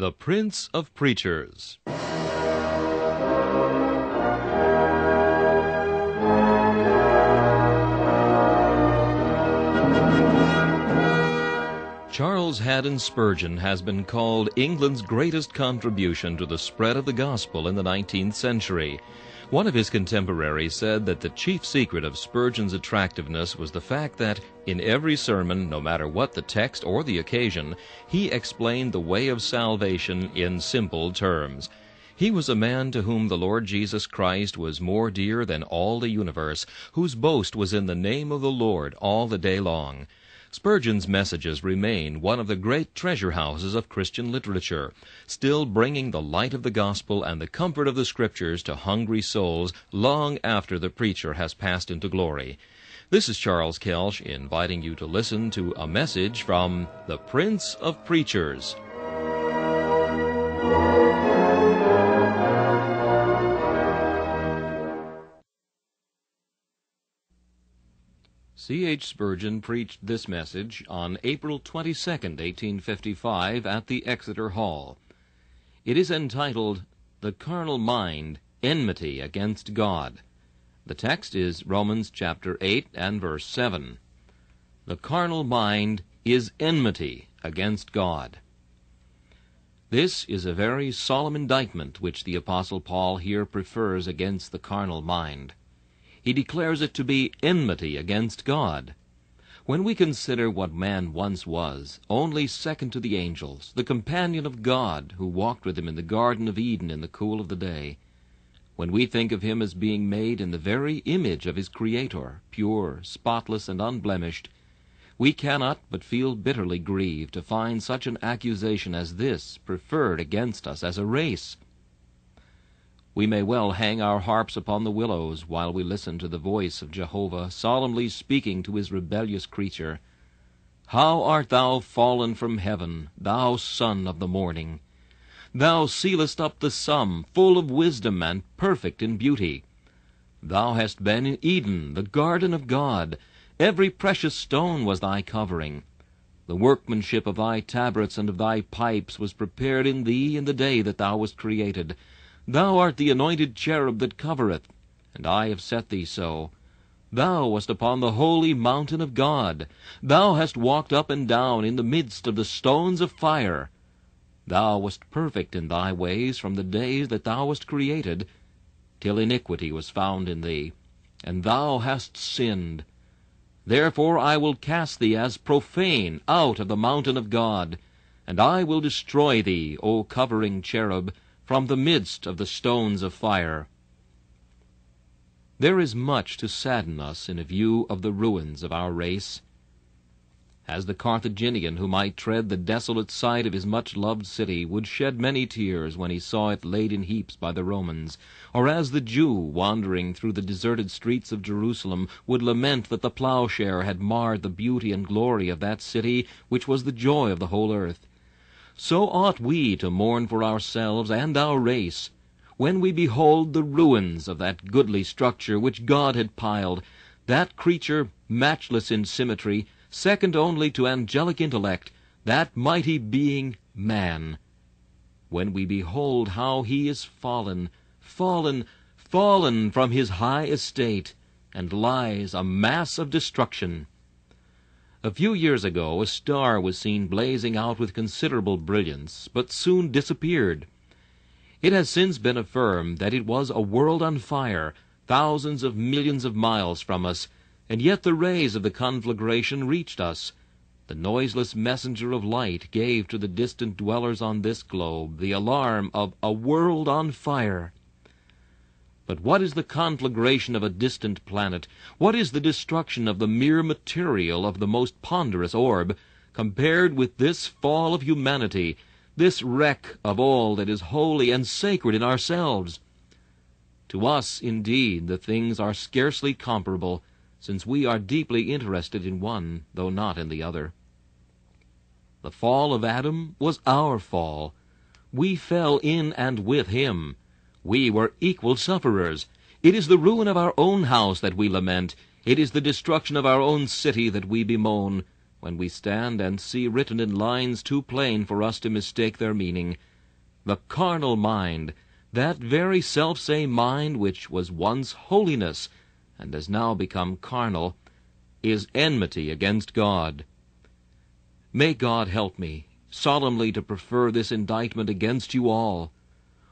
The Prince of Preachers. Charles Haddon Spurgeon has been called England's greatest contribution to the spread of the gospel in the 19th century. One of his contemporaries said that the chief secret of Spurgeon's attractiveness was the fact that, in every sermon, no matter what the text or the occasion, he explained the way of salvation in simple terms. He was a man to whom the Lord Jesus Christ was more dear than all the universe, whose boast was in the name of the Lord all the day long. Spurgeon's messages remain one of the great treasure houses of Christian literature, still bringing the light of the gospel and the comfort of the Scriptures to hungry souls long after the preacher has passed into glory. This is Charles Kelsch inviting you to listen to a message from the Prince of Preachers. C.H. Spurgeon preached this message on April 22, 1855, at the Exeter Hall. It is entitled, The Carnal Mind, Enmity Against God. The text is Romans chapter 8 and verse 7. The carnal mind is enmity against God. This is a very solemn indictment which the Apostle Paul here prefers against the carnal mind. He declares it to be enmity against God. When we consider what man once was, only second to the angels, the companion of God who walked with him in the Garden of Eden in the cool of the day, when we think of him as being made in the very image of his Creator, pure, spotless, and unblemished, we cannot but feel bitterly grieved to find such an accusation as this preferred against us as a race. We may well hang our harps upon the willows while we listen to the voice of Jehovah solemnly speaking to his rebellious creature, How art thou fallen from heaven, thou son of the morning! Thou sealest up the sum, full of wisdom and perfect in beauty. Thou hast been in Eden, the garden of God. Every precious stone was thy covering. The workmanship of thy tabrets and of thy pipes was prepared in thee in the day that thou wast created. Thou art the anointed cherub that covereth, and I have set thee so. Thou wast upon the holy mountain of God. Thou hast walked up and down in the midst of the stones of fire. Thou wast perfect in thy ways from the days that thou wast created, till iniquity was found in thee, and thou hast sinned. Therefore I will cast thee as profane out of the mountain of God, and I will destroy thee, O covering cherub, from the midst of the stones of fire. There is much to sadden us in a view of the ruins of our race. As the Carthaginian who might tread the desolate site of his much-loved city would shed many tears when he saw it laid in heaps by the Romans, or as the Jew wandering through the deserted streets of Jerusalem would lament that the plowshare had marred the beauty and glory of that city which was the joy of the whole earth, so ought we to mourn for ourselves and our race when we behold the ruins of that goodly structure which God had piled, that creature matchless in symmetry, second only to angelic intellect, that mighty being man. When we behold how he is fallen, fallen, fallen from his high estate, and lies a mass of destruction. A few years ago a star was seen blazing out with considerable brilliance, but soon disappeared. It has since been affirmed that it was a world on fire, thousands of millions of miles from us, and yet the rays of the conflagration reached us. The noiseless messenger of light gave to the distant dwellers on this globe the alarm of a world on fire. But what is the conflagration of a distant planet? What is the destruction of the mere material of the most ponderous orb, compared with this fall of humanity, this wreck of all that is holy and sacred in ourselves? To us, indeed, the things are scarcely comparable, since we are deeply interested in one, though not in the other. The fall of Adam was our fall. We fell in and with him. We were equal sufferers. It is the ruin of our own house that we lament. It is the destruction of our own city that we bemoan. when we stand and see written in lines too plain for us to mistake their meaning, the carnal mind, that very selfsame mind which was once holiness and has now become carnal, is enmity against God. May God help me solemnly to prefer this indictment against you all.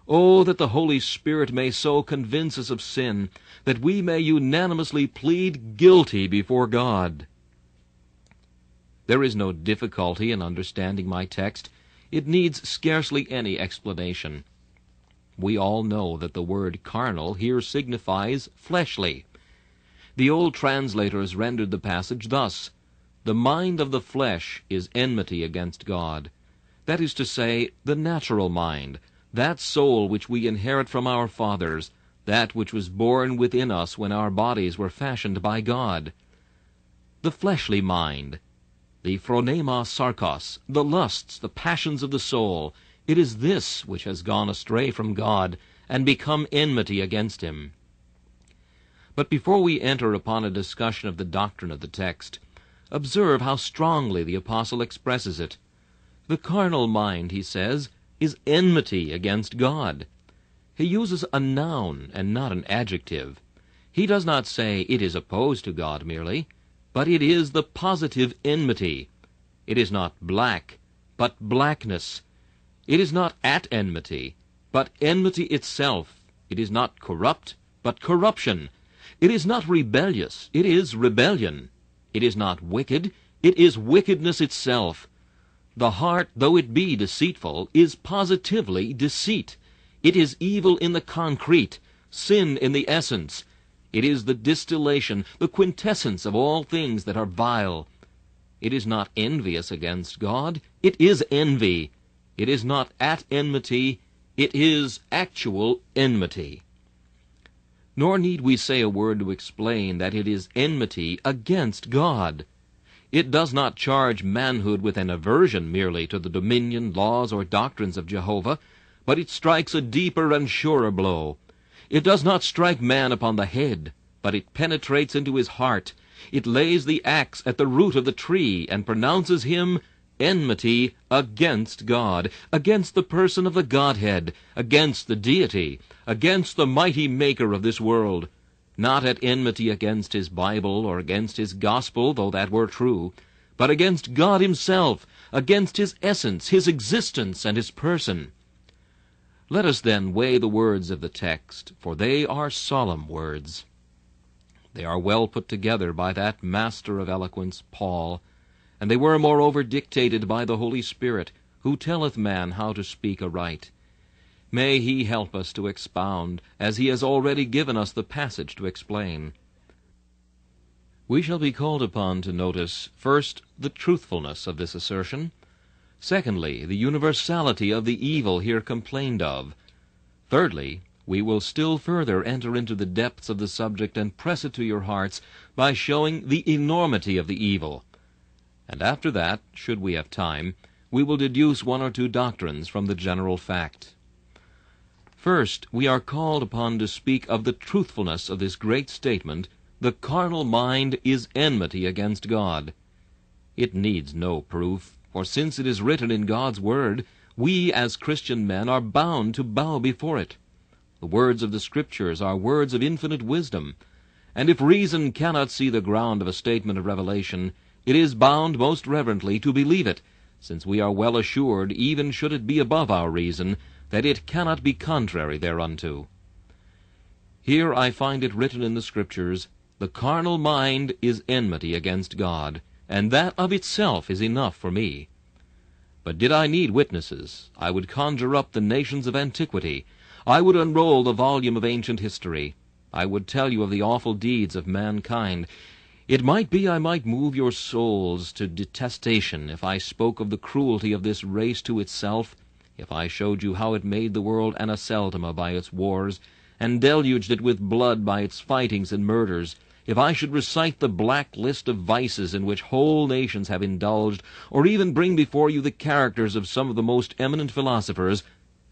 Oh, that the Holy Spirit may so convince us of sin, that we may unanimously plead guilty before God. There is no difficulty in understanding my text. It needs scarcely any explanation. We all know that the word carnal here signifies fleshly. The old translators rendered the passage thus: the mind of the flesh is enmity against God. That is to say, the natural mind, that soul which we inherit from our fathers, that which was born within us when our bodies were fashioned by God. The fleshly mind, the phronema sarkos, the lusts, the passions of the soul, it is this which has gone astray from God and become enmity against him. But before we enter upon a discussion of the doctrine of the text, observe how strongly the apostle expresses it. The carnal mind, he says, is enmity against God. He uses a noun and not an adjective. He does not say it is opposed to God merely, but it is the positive enmity. It is not black, but blackness. It is not at enmity, but enmity itself. It is not corrupt, but corruption. It is not rebellious, it is rebellion. It is not wicked, it is wickedness itself. The heart, though it be deceitful, is positively deceit. It is evil in the concrete, sin in the essence. It is the distillation, the quintessence of all things that are vile. It is not envious against God, it is envy. It is not at enmity, it is actual enmity. Nor need we say a word to explain that it is enmity against God. It does not charge manhood with an aversion merely to the dominion, laws, or doctrines of Jehovah, but it strikes a deeper and surer blow. It does not strike man upon the head, but it penetrates into his heart. It lays the axe at the root of the tree and pronounces him enmity against God, against the person of the Godhead, against the deity, against the mighty maker of this world. Not at enmity against his Bible or against his gospel, though that were true, but against God himself, against his essence, his existence, and his person. Let us then weigh the words of the text, for they are solemn words. They are well put together by that master of eloquence, Paul, and they were moreover dictated by the Holy Spirit, who telleth man how to speak aright. May he help us to expound, as he has already given us the passage to explain. We shall be called upon to notice, first, the truthfulness of this assertion, secondly, the universality of the evil here complained of, thirdly, we will still further enter into the depths of the subject and press it to your hearts by showing the enormity of the evil, and after that, should we have time, we will deduce one or two doctrines from the general fact. First, we are called upon to speak of the truthfulness of this great statement, the carnal mind is enmity against God. It needs no proof, for since it is written in God's word, we as Christian men are bound to bow before it. The words of the Scriptures are words of infinite wisdom, and if reason cannot see the ground of a statement of revelation, it is bound most reverently to believe it, since we are well assured, even should it be above our reason, that it cannot be contrary thereunto. Here I find it written in the Scriptures, the carnal mind is enmity against God, and that of itself is enough for me. But did I need witnesses, I would conjure up the nations of antiquity, I would unroll the volume of ancient history, I would tell you of the awful deeds of mankind. It might be I might move your souls to detestation if I spoke of the cruelty of this race to itself, if I showed you how it made the world an aseldoma by its wars, and deluged it with blood by its fightings and murders, if I should recite the black list of vices in which whole nations have indulged, or even bring before you the characters of some of the most eminent philosophers,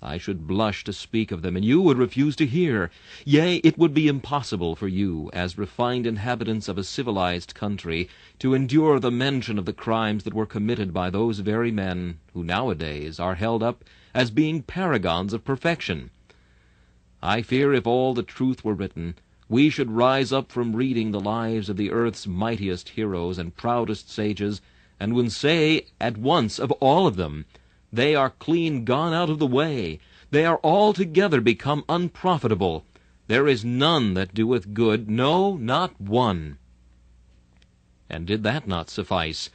I should blush to speak of them, and you would refuse to hear. Yea, it would be impossible for you, as refined inhabitants of a civilized country, to endure the mention of the crimes that were committed by those very men who nowadays are held up as being paragons of perfection. I fear if all the truth were written, we should rise up from reading the lives of the earth's mightiest heroes and proudest sages, and would say at once of all of them, "They are clean gone out of the way. They are altogether become unprofitable. There is none that doeth good, no, not one." And did that not suffice,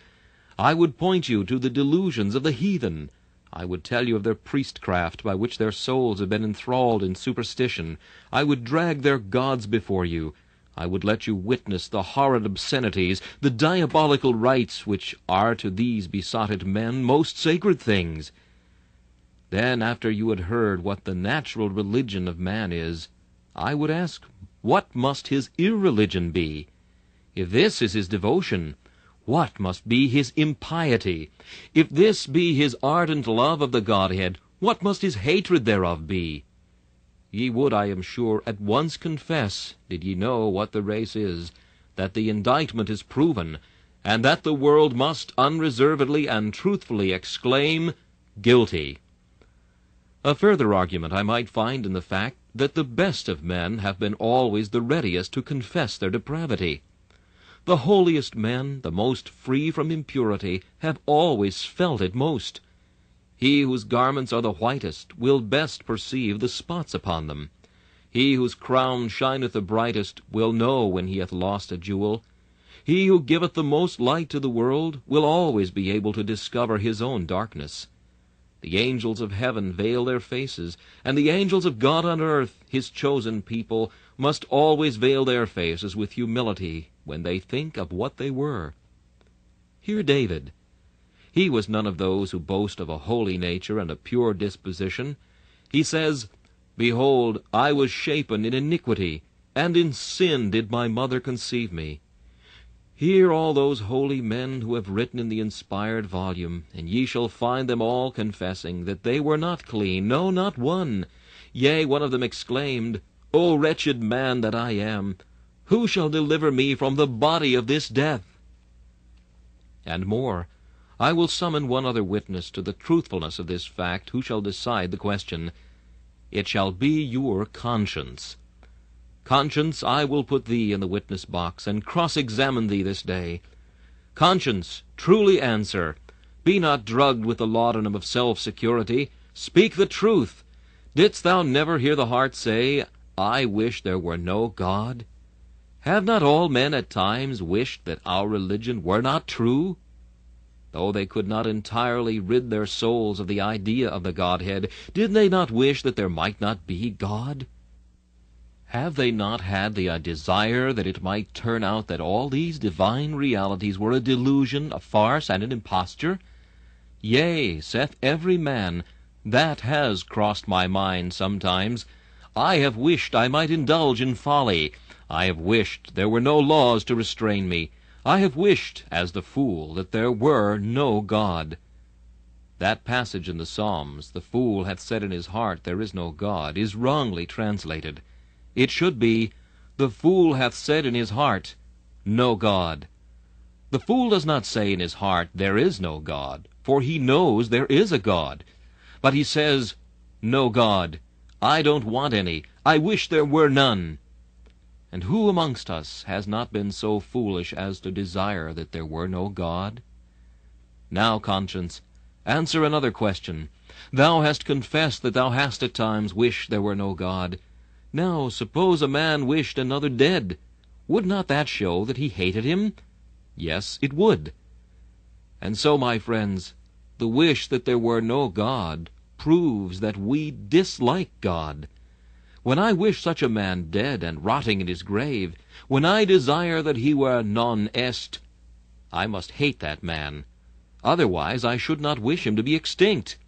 I would point you to the delusions of the heathen. I would tell you of their priestcraft, by which their souls have been enthralled in superstition. I would drag their gods before you. I would let you witness the horrid obscenities, the diabolical rites, which are to these besotted men most sacred things. Then, after you had heard what the natural religion of man is, I would ask, what must his irreligion be? If this is his devotion, what must be his impiety? If this be his ardent love of the Godhead, what must his hatred thereof be? Ye would, I am sure, at once confess, did ye know what the race is, that the indictment is proven, and that the world must unreservedly and truthfully exclaim, guilty. A further argument I might find in the fact that the best of men have been always the readiest to confess their depravity. The holiest men, the most free from impurity, have always felt it most. He whose garments are the whitest will best perceive the spots upon them. He whose crown shineth the brightest will know when he hath lost a jewel. He who giveth the most light to the world will always be able to discover his own darkness. The angels of heaven veil their faces, and the angels of God on earth, his chosen people, must always veil their faces with humility when they think of what they were. Hear David. He was none of those who boast of a holy nature and a pure disposition. He says, "Behold, I was shapen in iniquity, and in sin did my mother conceive me." Hear all those holy men who have written in the inspired volume, and ye shall find them all confessing that they were not clean, no, not one. Yea, one of them exclaimed, "O wretched man that I am, who shall deliver me from the body of this death?" And more, I will summon one other witness to the truthfulness of this fact, who shall decide the question. It shall be your conscience. Conscience, I will put thee in the witness box, and cross-examine thee this day. Conscience, truly answer. Be not drugged with the laudanum of self-security. Speak the truth. Didst thou never hear the heart say, "I wish there were no God"? Have not all men at times wished that our religion were not true? Though they could not entirely rid their souls of the idea of the Godhead, did they not wish that there might not be God? Have they not had the desire that it might turn out that all these divine realities were a delusion, a farce, and an imposture? Yea, saith every man, that has crossed my mind sometimes. I have wished I might indulge in folly. I have wished there were no laws to restrain me. I have wished, as the fool, that there were no God. That passage in the Psalms, "The fool hath said in his heart, there is no God," is wrongly translated. It should be, "The fool hath said in his heart, no God." The fool does not say in his heart, "There is no God," for he knows there is a God. But he says, "No God. I don't want any. I wish there were none." And who amongst us has not been so foolish as to desire that there were no God? Now, conscience, answer another question. Thou hast confessed that thou hast at times wished there were no God. Now, suppose a man wished another dead. Would not that show that he hated him? Yes, it would. And so, my friends, the wish that there were no God proves that we dislike God. When I wish such a man dead and rotting in his grave, when I desire that he were non est, I must hate that man. Otherwise I should not wish him to be extinct.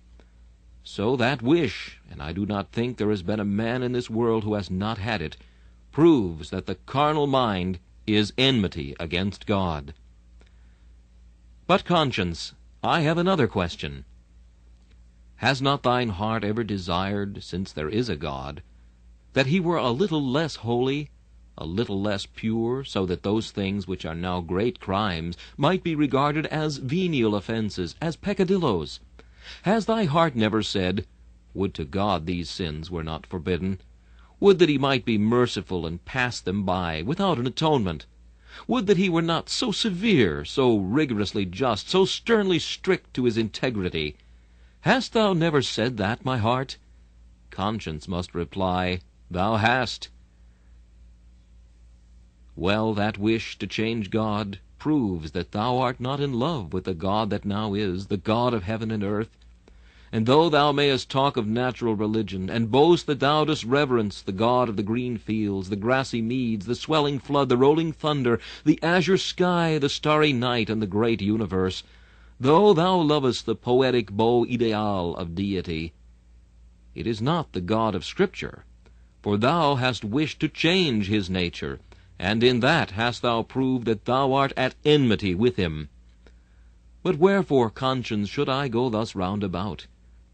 So that wish, and I do not think there has been a man in this world who has not had it, proves that the carnal mind is enmity against God. But, conscience, I have another question. Has not thine heart ever desired, since there is a God, that he were a little less holy, a little less pure, so that those things which are now great crimes might be regarded as venial offenses, as peccadilloes? Has thy heart never said, Would to God these sins were not forbidden? Would that he might be merciful and pass them by without an atonement? Would that he were not so severe, so rigorously just, so sternly strict to his integrity? Hast thou never said that, my heart? Conscience must reply, Thou hast. Well, that wish to change God proves that thou art not in love with the God that now is, the God of heaven and earth. And though thou mayest talk of natural religion, and boast that thou dost reverence the God of the green fields, the grassy meads, the swelling flood, the rolling thunder, the azure sky, the starry night, and the great universe, though thou lovest the poetic beau ideal of deity, it is not the God of Scripture, for thou hast wished to change his nature, and in that hast thou proved that thou art at enmity with him. But wherefore, conscience, should I go thus round about?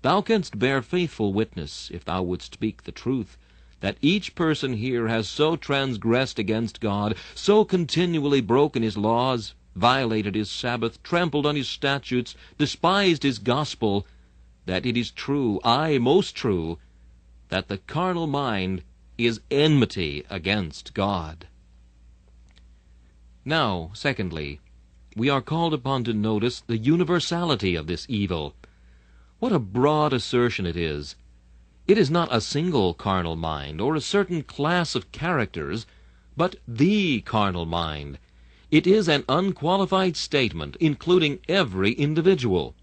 Thou canst bear faithful witness, if thou wouldst speak the truth, that each person here has so transgressed against God, so continually broken his laws, violated his Sabbath, trampled on his statutes, despised his gospel, that it is true, aye, most true, that the carnal mind is enmity against God. Now, secondly, we are called upon to notice the universality of this evil. What a broad assertion it is! It is not a single carnal mind, or a certain class of characters, but the carnal mind. It is an unqualified statement, including every individual.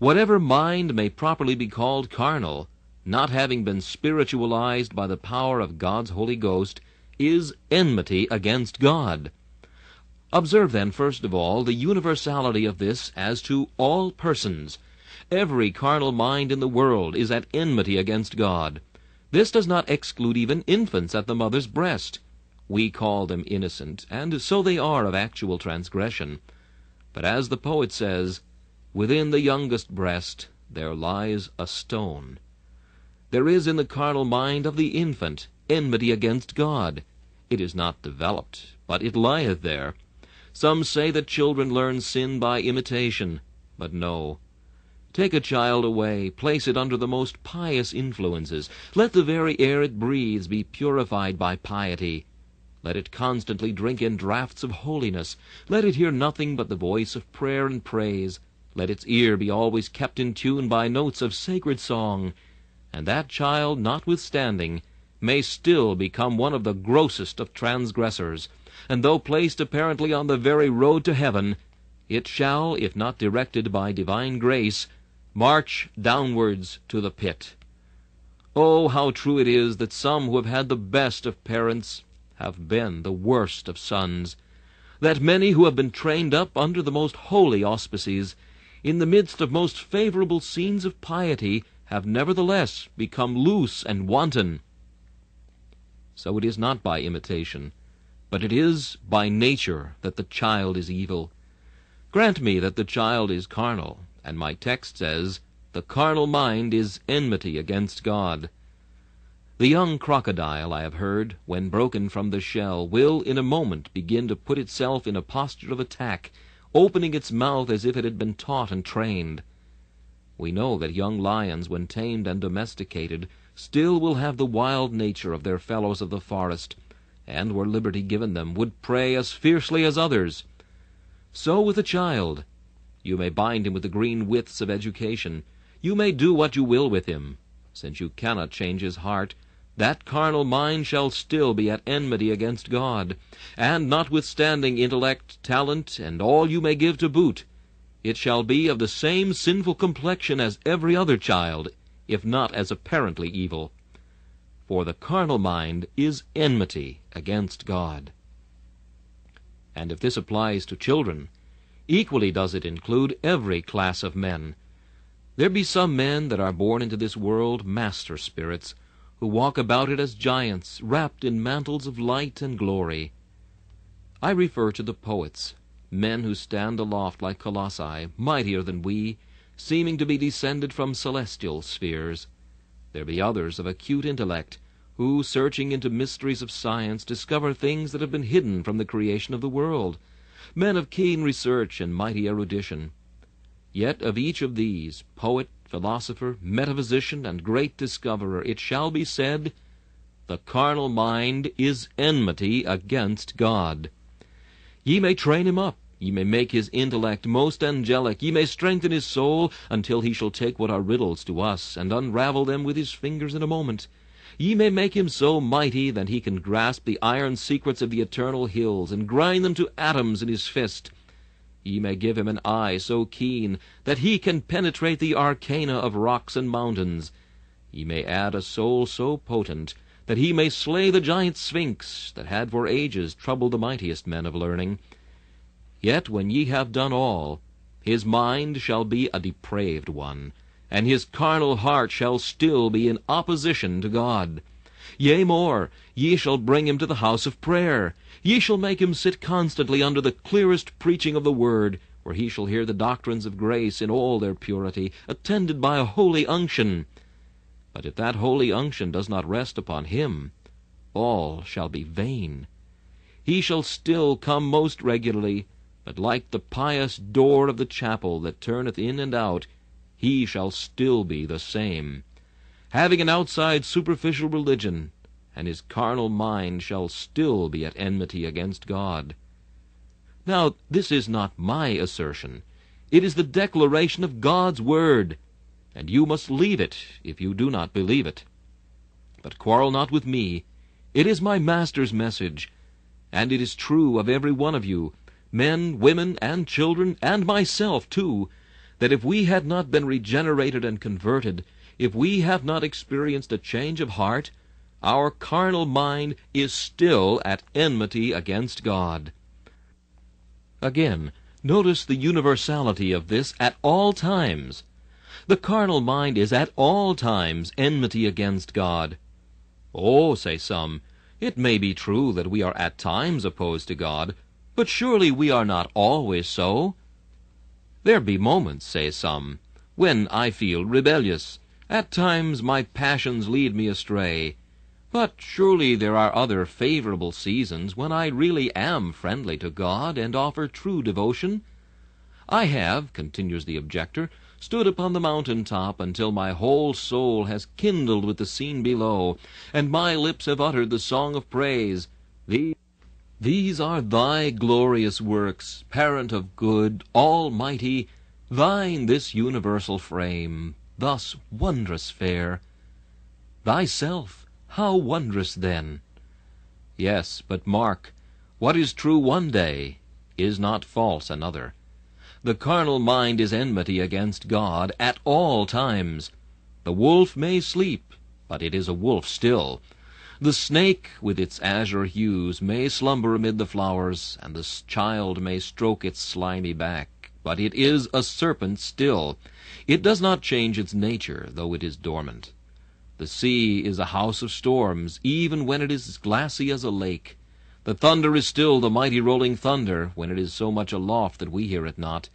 Whatever mind may properly be called carnal, not having been spiritualized by the power of God's Holy Ghost, is enmity against God. Observe, then, first of all, the universality of this as to all persons. Every carnal mind in the world is at enmity against God. This does not exclude even infants at the mother's breast. We call them innocent, and so they are of actual transgression. But as the poet says, within the youngest breast there lies a stone. There is in the carnal mind of the infant enmity against God. It is not developed, but it lieth there. Some say that children learn sin by imitation, but no. Take a child away, place it under the most pious influences. Let the very air it breathes be purified by piety. Let it constantly drink in draughts of holiness. Let it hear nothing but the voice of prayer and praise. Let its ear be always kept in tune by notes of sacred song. And that child, notwithstanding, may still become one of the grossest of transgressors. And though placed apparently on the very road to heaven, it shall, if not directed by divine grace, march downwards to the pit. Oh, how true it is that some who have had the best of parents have been the worst of sons, that many who have been trained up under the most holy auspices, in the midst of most favorable scenes of piety, have nevertheless become loose and wanton. So it is not by imitation, but it is by nature that the child is evil. Grant me that the child is carnal, and my text says, the carnal mind is enmity against God. The young crocodile, I have heard, when broken from the shell, will in a moment begin to put itself in a posture of attack, opening its mouth as if it had been taught and trained. We know that young lions, when tamed and domesticated, still will have the wild nature of their fellows of the forest, and were liberty given them, would prey as fiercely as others. So with a child. You may bind him with the green withes of education. You may do what you will with him. Since you cannot change his heart, that carnal mind shall still be at enmity against God. And notwithstanding intellect, talent, and all you may give to boot, it shall be of the same sinful complexion as every other child, if not as apparently evil. For the carnal mind is enmity against God. And if this applies to children, equally does it include every class of men. There be some men that are born into this world master spirits, who walk about it as giants, wrapped in mantles of light and glory. I refer to the poets, men who stand aloft like colossi, mightier than we, seeming to be descended from celestial spheres. There be others of acute intellect, who, searching into mysteries of science, discover things that have been hidden from the creation of the world, men of keen research and mighty erudition. Yet of each of these, poet, philosopher, metaphysician, and great discoverer, it shall be said, the carnal mind is enmity against God. Ye may train him up, ye may make his intellect most angelic, ye may strengthen his soul, until he shall take what are riddles to us, and unravel them with his fingers in a moment. Ye may make him so mighty that he can grasp the iron secrets of the eternal hills, and grind them to atoms in his fist. Ye may give him an eye so keen that he can penetrate the arcana of rocks and mountains. Ye may add a soul so potent that he may slay the giant sphinx that had for ages troubled the mightiest men of learning. Yet when ye have done all, his mind shall be a depraved one, and his carnal heart shall still be in opposition to God. Yea, more, ye shall bring him to the house of prayer. Ye shall make him sit constantly under the clearest preaching of the word, where he shall hear the doctrines of grace in all their purity, attended by a holy unction. But if that holy unction does not rest upon him, all shall be vain. He shall still come most regularly, but like the pious door of the chapel that turneth in and out, he shall still be the same, having an outside superficial religion, and his carnal mind shall still be at enmity against God. Now, this is not my assertion. It is the declaration of God's word, and you must leave it if you do not believe it. But quarrel not with me. It is my Master's message, and it is true of every one of you, men, women, and children, and myself too, that if we had not been regenerated and converted, if we have not experienced a change of heart, our carnal mind is still at enmity against God. Again, notice the universality of this at all times. The carnal mind is at all times enmity against God. Oh, say some, it may be true that we are at times opposed to God, but surely we are not always so. There be moments, say some, when I feel rebellious. At times my passions lead me astray. But surely there are other favorable seasons when I really am friendly to God and offer true devotion. I have, continues the objector, stood upon the mountain-top until my whole soul has kindled with the scene below, and my lips have uttered the song of praise. These are thy glorious works, parent of good, almighty, thine this universal frame, thus wondrous fair. Thyself, how wondrous then! Yes, but mark, what is true one day is not false another. The carnal mind is enmity against God at all times. The wolf may sleep, but it is a wolf still. The snake, with its azure hues, may slumber amid the flowers, and the child may stroke its slimy back, but it is a serpent still. It does not change its nature, though it is dormant. The sea is a house of storms, even when it is glassy as a lake. The thunder is still the mighty rolling thunder, when it is so much aloft that we hear it not.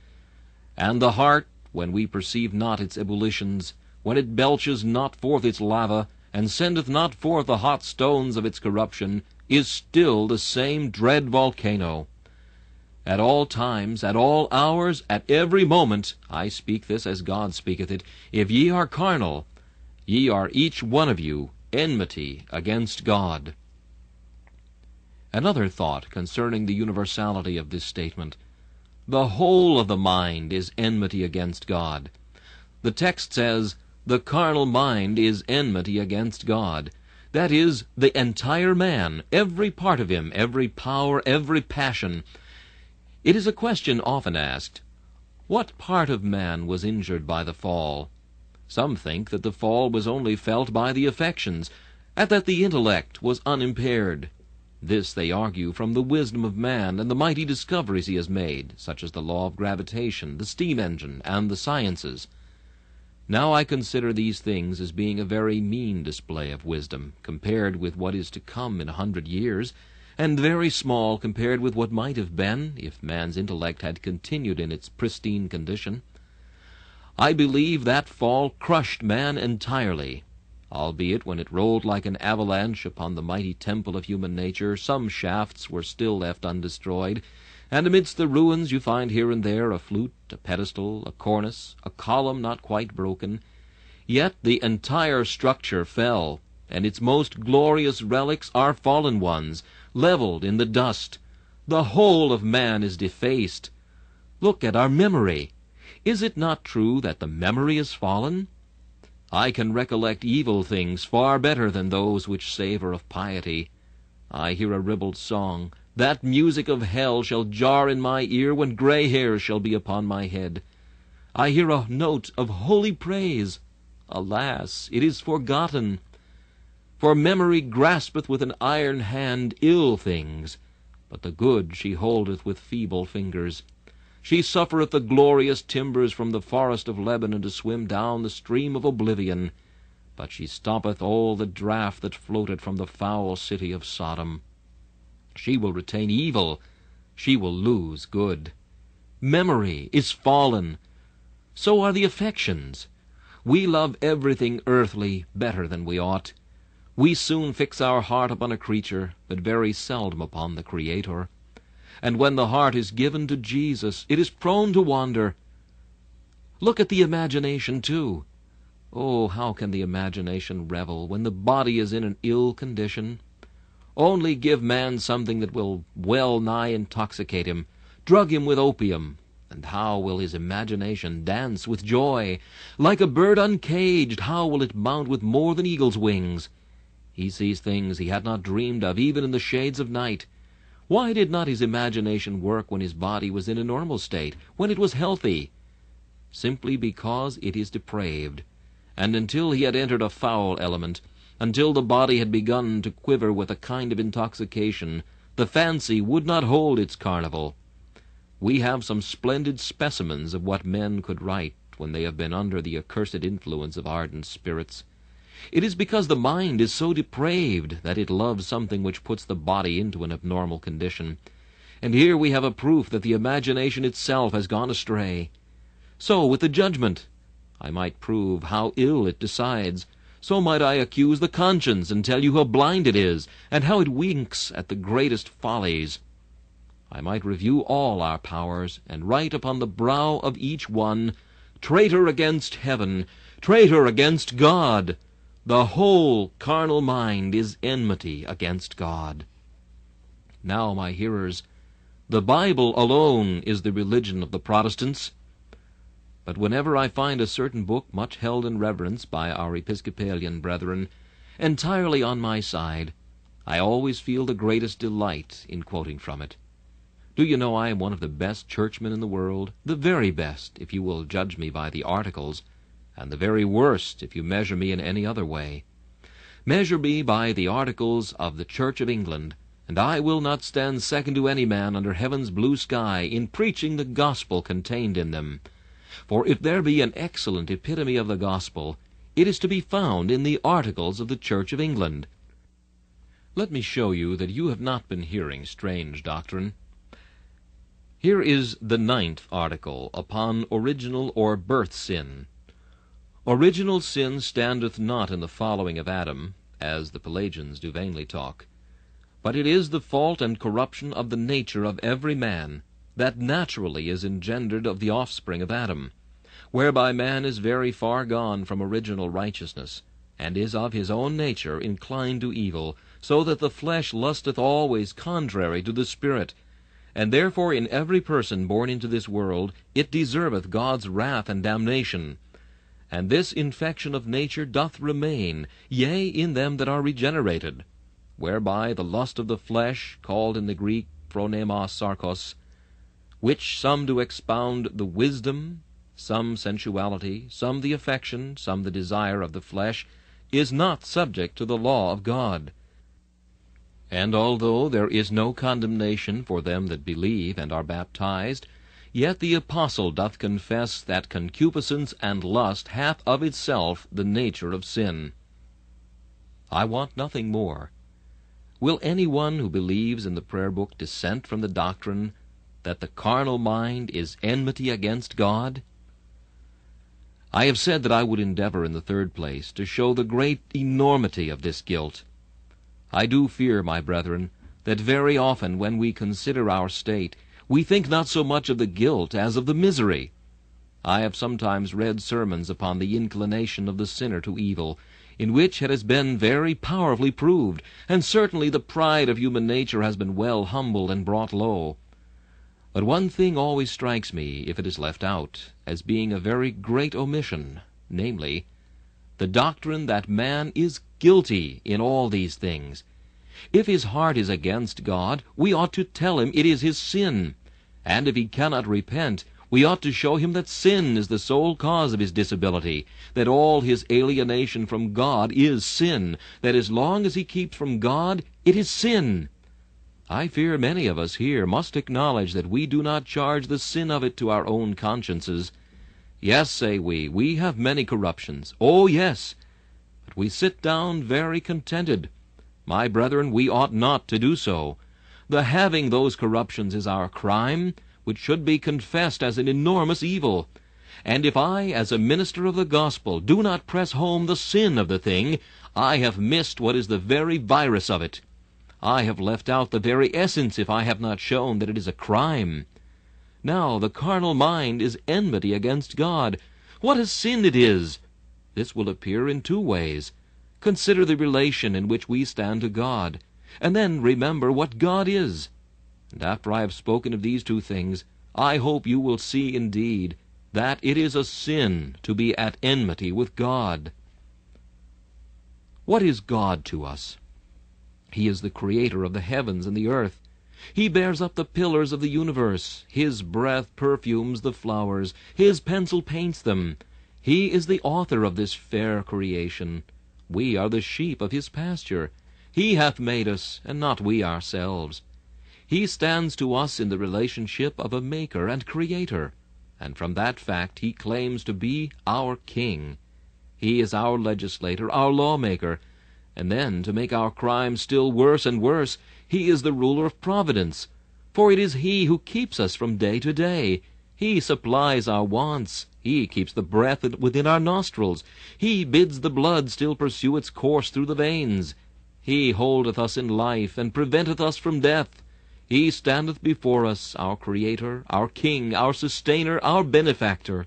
And the heart, when we perceive not its ebullitions, when it belches not forth its lava, and sendeth not forth the hot stones of its corruption, is still the same dread volcano. At all times, at all hours, at every moment, I speak this as God speaketh it, if ye are carnal, ye are each one of you enmity against God. Another thought concerning the universality of this statement. The whole of the mind is enmity against God. The text says, the carnal mind is enmity against God. That is, the entire man, every part of him, every power, every passion. It is a question often asked, what part of man was injured by the fall? Some think that the fall was only felt by the affections, and that the intellect was unimpaired. This they argue from the wisdom of man and the mighty discoveries he has made, such as the law of gravitation, the steam engine, and the sciences. Now I consider these things as being a very mean display of wisdom, compared with what is to come in 100 years, and very small compared with what might have been, if man's intellect had continued in its pristine condition. I believe that fall crushed man entirely, albeit when it rolled like an avalanche upon the mighty temple of human nature, some shafts were still left undestroyed, and amidst the ruins you find here and there a flute, a pedestal, a cornice, a column not quite broken. Yet the entire structure fell, and its most glorious relics are fallen ones, leveled in the dust. The whole of man is defaced. Look at our memory. Is it not true that the memory is fallen? I can recollect evil things far better than those which savor of piety. I hear a ribald song. That music of hell shall jar in my ear when gray hairs shall be upon my head. I hear a note of holy praise. Alas, it is forgotten. For memory graspeth with an iron hand ill things, but the good she holdeth with feeble fingers. She suffereth the glorious timbers from the forest of Lebanon to swim down the stream of oblivion, but she stoppeth all the draught that floated from the foul city of Sodom. She will retain evil, she will lose good. Memory is fallen. So are the affections. We love everything earthly better than we ought. We soon fix our heart upon a creature, but very seldom upon the Creator. And when the heart is given to Jesus, it is prone to wander. Look at the imagination, too. Oh, how can the imagination revel when the body is in an ill condition? Only give man something that will well-nigh intoxicate him, drug him with opium, and how will his imagination dance with joy? Like a bird uncaged, how will it bound with more than eagle's wings? He sees things he had not dreamed of, even in the shades of night. Why did not his imagination work when his body was in a normal state, when it was healthy? Simply because it is depraved, and until he had entered a foul element, until the body had begun to quiver with a kind of intoxication, the fancy would not hold its carnival. We have some splendid specimens of what men could write when they have been under the accursed influence of ardent spirits. It is because the mind is so depraved that it loves something which puts the body into an abnormal condition. And here we have a proof that the imagination itself has gone astray. So with the judgment, I might prove how ill it decides. So might I accuse the conscience and tell you how blind it is, and how it winks at the greatest follies. I might review all our powers, and write upon the brow of each one, traitor against heaven, traitor against God. The whole carnal mind is enmity against God. Now, my hearers, the Bible alone is the religion of the Protestants. But whenever I find a certain book much held in reverence by our Episcopalian brethren, entirely on my side, I always feel the greatest delight in quoting from it. Do you know I am one of the best churchmen in the world, the very best, if you will judge me by the articles, and the very worst if you measure me in any other way. Measure me by the articles of the Church of England, and I will not stand second to any man under heaven's blue sky in preaching the gospel contained in them. For if there be an excellent epitome of the gospel, it is to be found in the articles of the Church of England. Let me show you that you have not been hearing strange doctrine. Here is the 9th article upon original or birth sin. Original sin standeth not in the following of Adam, as the Pelagians do vainly talk, but it is the fault and corruption of the nature of every man, that naturally is engendered of the offspring of Adam, whereby man is very far gone from original righteousness, and is of his own nature inclined to evil, so that the flesh lusteth always contrary to the spirit, and therefore in every person born into this world it deserveth God's wrath and damnation. And this infection of nature doth remain, yea, in them that are regenerated, whereby the lust of the flesh, called in the Greek phronema sarkos, which some do expound the wisdom, some sensuality, some the affection, some the desire of the flesh, is not subject to the law of God. And although there is no condemnation for them that believe and are baptized, yet the apostle doth confess that concupiscence and lust hath of itself the nature of sin. I want nothing more. Will any one who believes in the prayer book dissent from the doctrine that the carnal mind is enmity against God? I have said that I would endeavor, in the third place, to show the great enormity of this guilt. I do fear, my brethren, that very often when we consider our state, we think not so much of the guilt as of the misery. I have sometimes read sermons upon the inclination of the sinner to evil, in which it has been very powerfully proved, and certainly the pride of human nature has been well humbled and brought low. But one thing always strikes me, if it is left out, as being a very great omission, namely, the doctrine that man is guilty in all these things. If his heart is against God, we ought to tell him it is his sin, and if he cannot repent, we ought to show him that sin is the sole cause of his disability, that all his alienation from God is sin, that as long as he keeps from God, it is sin. I fear many of us here must acknowledge that we do not charge the sin of it to our own consciences. Yes, say we have many corruptions. Oh, yes. But we sit down very contented. My brethren, we ought not to do so. The having those corruptions is our crime, which should be confessed as an enormous evil. And if I, as a minister of the gospel, do not press home the sin of the thing, I have missed what is the very virus of it. I have left out the very essence if I have not shown that it is a crime. Now, the carnal mind is enmity against God. What a sin it is! This will appear in two ways. Consider the relation in which we stand to God, and then remember what God is. And after I have spoken of these two things, I hope you will see indeed that it is a sin to be at enmity with God. What is God to us? He is the creator of the heavens and the earth. He bears up the pillars of the universe. His breath perfumes the flowers. His pencil paints them. He is the author of this fair creation. We are the sheep of his pasture. He hath made us, and not we ourselves. He stands to us in the relationship of a maker and creator, and from that fact he claims to be our king. He is our legislator, our lawmaker, and then, to make our crime still worse and worse, he is the ruler of providence, for it is he who keeps us from day to day. He supplies our wants, he keeps the breath within our nostrils, he bids the blood still pursue its course through the veins, he holdeth us in life and preventeth us from death, he standeth before us, our creator, our king, our sustainer, our benefactor.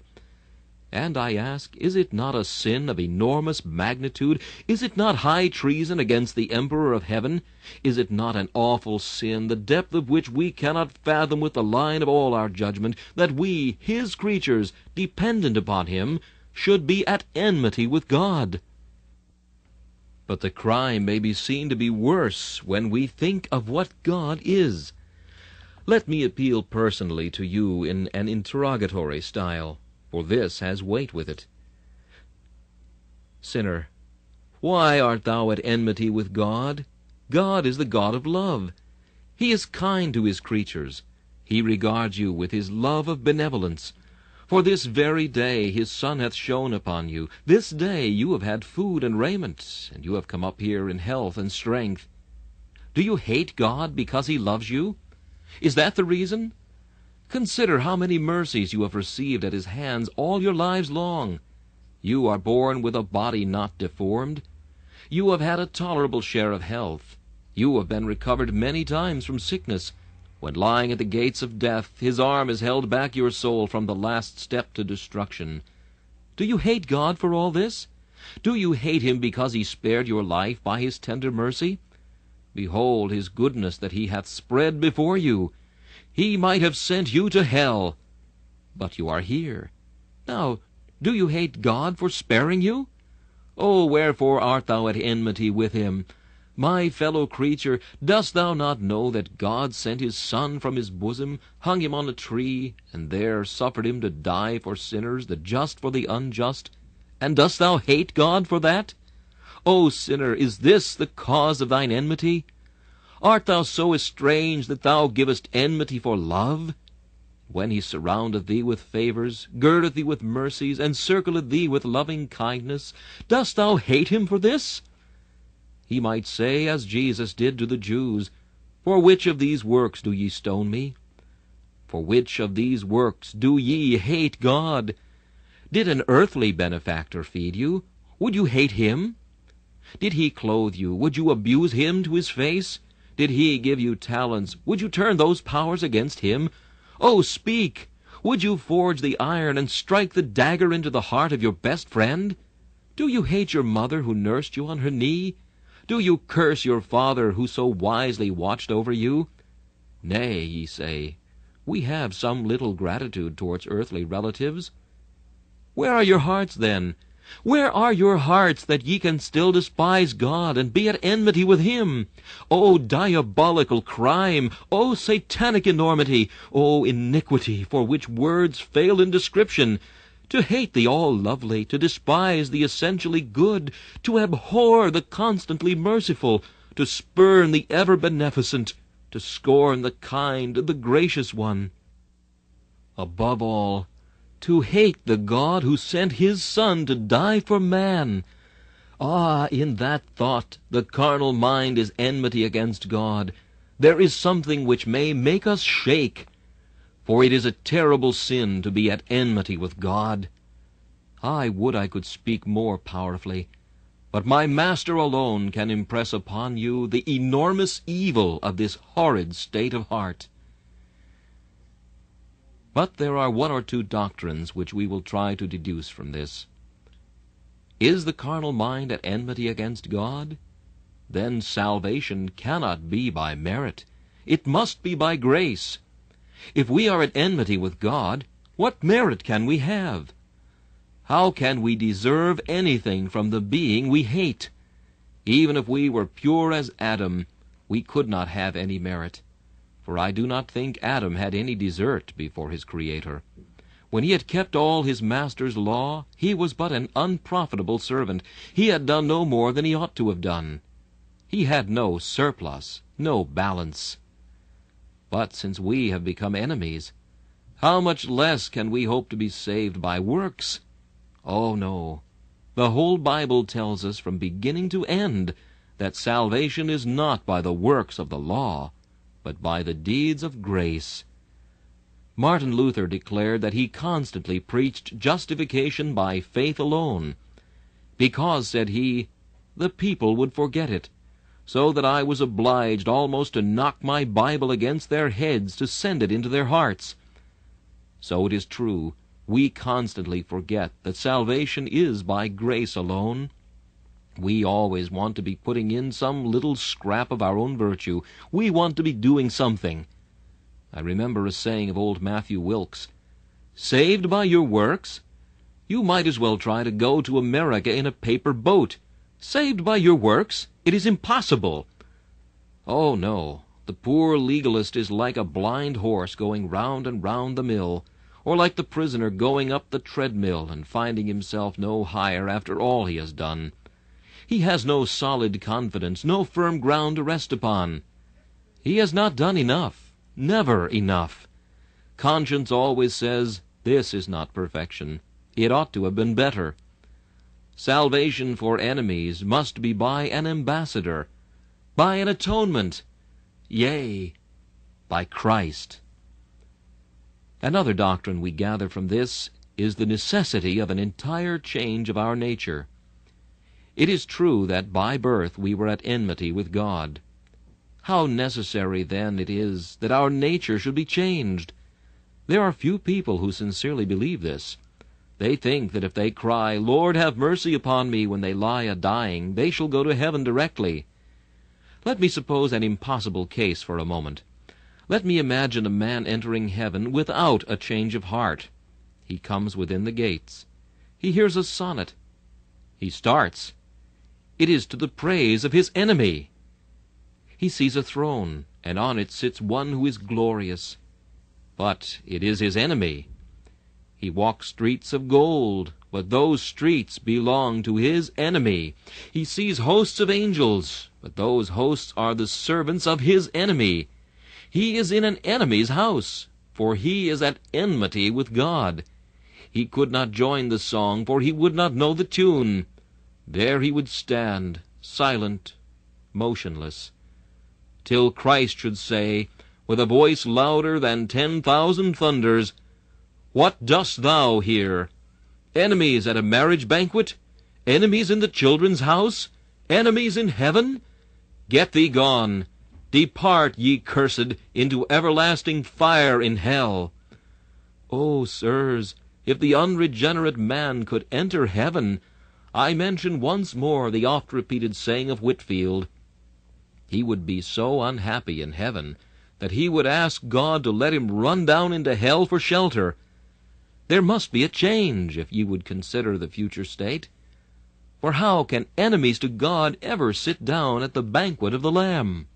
And I ask, is it not a sin of enormous magnitude? Is it not high treason against the emperor of heaven? Is it not an awful sin, the depth of which we cannot fathom with the line of all our judgment, that we, his creatures, dependent upon him, should be at enmity with God? But the crime may be seen to be worse when we think of what God is. Let me appeal personally to you in an interrogatory style, for this has weight with it. Sinner, why art thou at enmity with God? God is the God of love. He is kind to his creatures. He regards you with his love of benevolence. For this very day his sun hath shone upon you. This day you have had food and raiment, and you have come up here in health and strength. Do you hate God because he loves you? Is that the reason? Consider how many mercies you have received at his hands all your lives long. You are born with a body not deformed. You have had a tolerable share of health. You have been recovered many times from sickness. When lying at the gates of death, his arm has held back your soul from the last step to destruction. Do you hate God for all this? Do you hate him because he spared your life by his tender mercy? Behold his goodness that he hath spread before you. He might have sent you to hell, but you are here. Now, do you hate God for sparing you? Oh, wherefore art thou at enmity with him? My fellow creature, dost thou not know that God sent his Son from his bosom, hung him on a tree, and there suffered him to die for sinners, the just for the unjust? And dost thou hate God for that? O sinner, is this the cause of thine enmity? Art thou so estranged that thou givest enmity for love? When he surroundeth thee with favours, girdeth thee with mercies, and circleth thee with loving kindness, dost thou hate him for this? He might say, as Jesus did to the Jews, For which of these works do ye stone me? For which of these works do ye hate God? Did an earthly benefactor feed you? Would you hate him? Did he clothe you? Would you abuse him to his face? Did he give you talents? Would you turn those powers against him? Oh, speak! Would you forge the iron and strike the dagger into the heart of your best friend? Do you hate your mother who nursed you on her knee? Do you curse your father who so wisely watched over you? Nay, ye say, we have some little gratitude towards earthly relatives. Where are your hearts, then? Where are your hearts that ye can still despise God and be at enmity with him? O diabolical crime! O satanic enormity! O iniquity for which words fail in description! To hate the all-lovely, to despise the essentially good, to abhor the constantly merciful, to spurn the ever-beneficent, to scorn the kind, the gracious one. Above all, to hate the God who sent his Son to die for man. Ah, in that thought the carnal mind is enmity against God. There is something which may make us shake. For it is a terrible sin to be at enmity with God. I would I could speak more powerfully, but my Master alone can impress upon you the enormous evil of this horrid state of heart. But there are one or two doctrines which we will try to deduce from this. Is the carnal mind at enmity against God? Then salvation cannot be by merit. It must be by grace. If we are at enmity with God, what merit can we have? How can we deserve anything from the being we hate? Even if we were pure as Adam, we could not have any merit, for I do not think Adam had any desert before his Creator. When he had kept all his Master's law, he was but an unprofitable servant. He had done no more than he ought to have done. He had no surplus, no balance. But since we have become enemies, how much less can we hope to be saved by works? Oh, no. The whole Bible tells us from beginning to end that salvation is not by the works of the law, but by the deeds of grace. Martin Luther declared that he constantly preached justification by faith alone, because, said he, the people would forget it, so that I was obliged almost to knock my Bible against their heads to send it into their hearts. So it is true, we constantly forget that salvation is by grace alone. We always want to be putting in some little scrap of our own virtue. We want to be doing something. I remember a saying of old Matthew Wilkes, "Saved by your works? You might as well try to go to America in a paper boat. Saved by your works? It is impossible." Oh, no, the poor legalist is like a blind horse going round and round the mill, or like the prisoner going up the treadmill and finding himself no higher after all he has done. He has no solid confidence, no firm ground to rest upon. He has not done enough, never enough. Conscience always says, "This is not perfection. It ought to have been better." Salvation for enemies must be by an ambassador, by an atonement, yea, by Christ. Another doctrine we gather from this is the necessity of an entire change of our nature. It is true that by birth we were at enmity with God. How necessary, then, it is that our nature should be changed. There are few people who sincerely believe this. They think that if they cry, "Lord, have mercy upon me," when they lie a-dying, they shall go to heaven directly. Let me suppose an impossible case for a moment. Let me imagine a man entering heaven without a change of heart. He comes within the gates. He hears a sonnet. He starts. It is to the praise of his enemy. He sees a throne, and on it sits one who is glorious. But it is his enemy. He walks streets of gold, but those streets belong to his enemy. He sees hosts of angels, but those hosts are the servants of his enemy. He is in an enemy's house, for he is at enmity with God. He could not join the song, for he would not know the tune. There he would stand, silent, motionless, till Christ should say, with a voice louder than 10,000 thunders, "What dost thou here?" enemies at a marriage banquet, enemies in the children's house, enemies in heaven. Get thee gone. Depart, ye cursed, into everlasting fire in hell. Oh, sirs, if the unregenerate man could enter heaven, I mention once more the oft-repeated saying of Whitefield, he would be so unhappy in heaven that he would ask God to let him run down into hell for shelter. There must be a change if you would consider the future state. For how can enemies to God ever sit down at the banquet of the Lamb?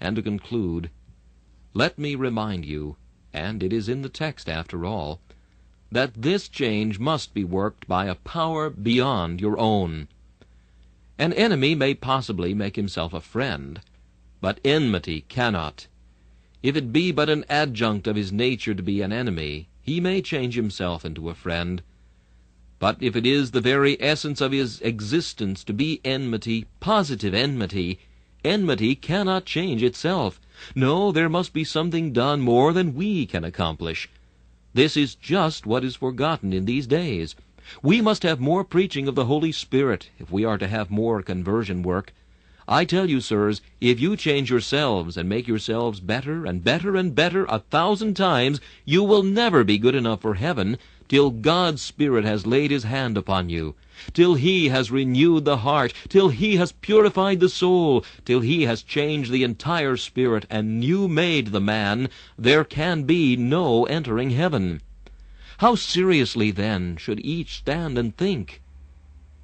And to conclude, let me remind you, and it is in the text after all, that this change must be worked by a power beyond your own. An enemy may possibly make himself a friend, but enmity cannot. If it be but an adjunct of his nature to be an enemy, he may change himself into a friend. But if it is the very essence of his existence to be enmity, positive enmity, enmity cannot change itself. No, there must be something done more than we can accomplish. This is just what is forgotten in these days. We must have more preaching of the Holy Spirit if we are to have more conversion work. I tell you, sirs, if you change yourselves and make yourselves better and better and better 1,000 times, you will never be good enough for heaven till God's Spirit has laid his hand upon you, till he has renewed the heart, till he has purified the soul, till he has changed the entire spirit and new made the man. There can be no entering heaven. How seriously, then, should each stand and think,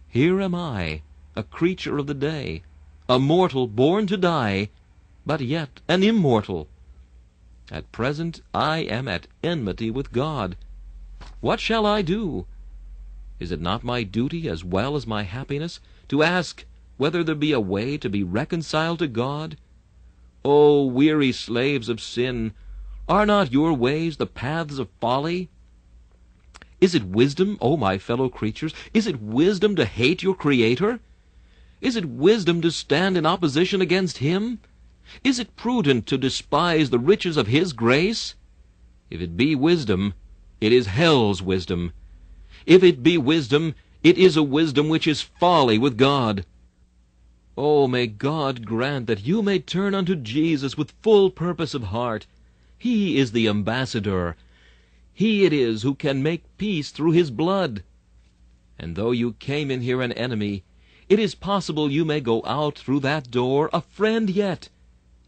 here am I, a creature of the day, a mortal born to die, but yet an immortal. At present I am at enmity with God. What shall I do? Is it not my duty, as well as my happiness, to ask whether there be a way to be reconciled to God? O weary slaves of sin, are not your ways the paths of folly? Is it wisdom, O my fellow creatures, is it wisdom to hate your Creator? Is it wisdom to stand in opposition against him? Is it prudent to despise the riches of his grace? If it be wisdom, it is hell's wisdom. If it be wisdom, it is a wisdom which is folly with God. Oh, may God grant that you may turn unto Jesus with full purpose of heart. He is the ambassador. He it is who can make peace through his blood. And though you came in here an enemy, it is possible you may go out through that door a friend yet,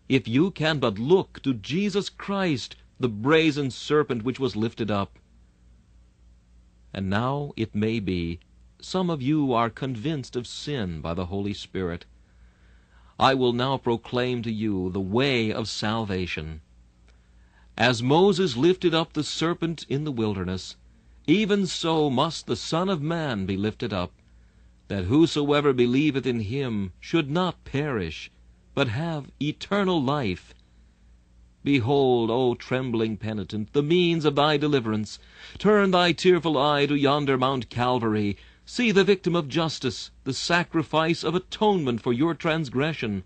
if you can but look to Jesus Christ, the brazen serpent which was lifted up. And now, it may be, some of you are convinced of sin by the Holy Spirit. I will now proclaim to you the way of salvation. As Moses lifted up the serpent in the wilderness, even so must the Son of Man be lifted up, that whosoever believeth in him should not perish, but have eternal life. Behold, O trembling penitent, the means of thy deliverance. Turn thy tearful eye to yonder Mount Calvary. See the victim of justice, the sacrifice of atonement for your transgression.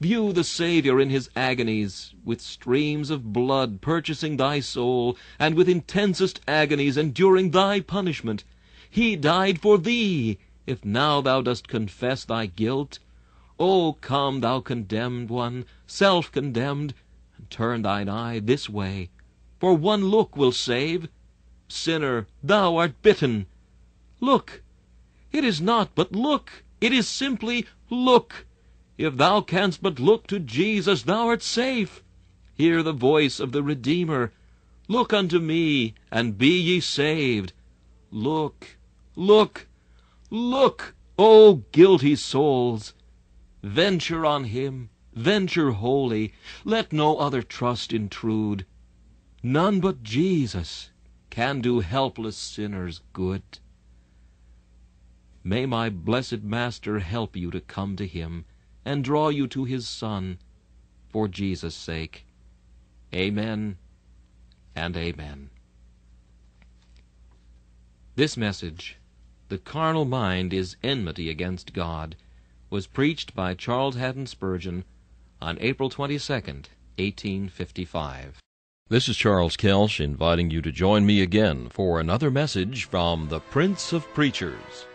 View the Savior in his agonies, with streams of blood purchasing thy soul, and with intensest agonies enduring thy punishment. He died for thee, if now thou dost confess thy guilt. O come, thou condemned one, self-condemned, and turn thine eye this way, for one look will save. Sinner, thou art bitten. Look. It is not but look. It is simply look. If thou canst but look to Jesus, thou art safe. Hear the voice of the Redeemer. Look unto me, and be ye saved. Look, look. Look, O guilty souls! Venture on him, venture wholly. Let no other trust intrude. None but Jesus can do helpless sinners good. May my blessed Master help you to come to him and draw you to his Son for Jesus' sake. Amen and amen. This message, "The Carnal Mind is Enmity Against God," was preached by Charles Haddon Spurgeon on April 22, 1855. This is Charles Kelsch inviting you to join me again for another message from the Prince of Preachers.